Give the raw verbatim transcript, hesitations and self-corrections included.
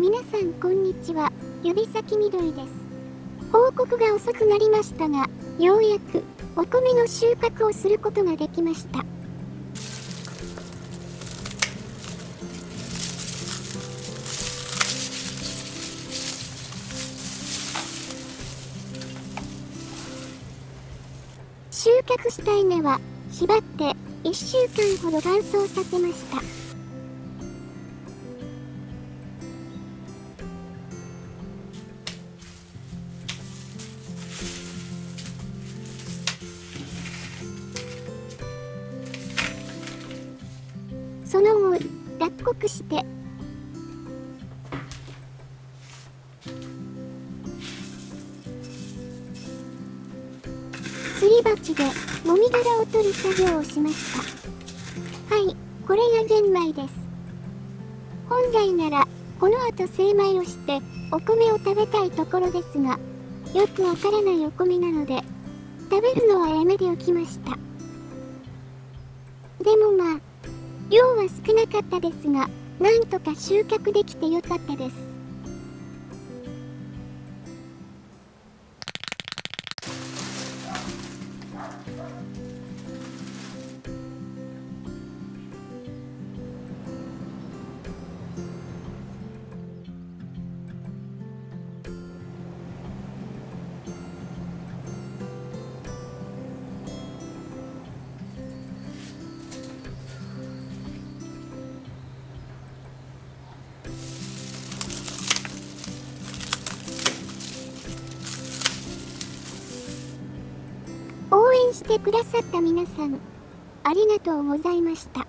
皆さんこんにちは、指先緑です。報告が遅くなりましたが、ようやくお米の収穫をすることができました。収穫した稲は縛っていっしゅうかんほど乾燥させました。その後、脱穀してすり鉢でもみ殻を取る作業をしました。はい、これが玄米です。本来ならこの後精米をしてお米を食べたいところですが、よくわからないお米なので食べるのはやめておきました。でもまあ量は少なかったですが、なんとか収穫できてよかったです。応援してくださった皆さん、ありがとうございました。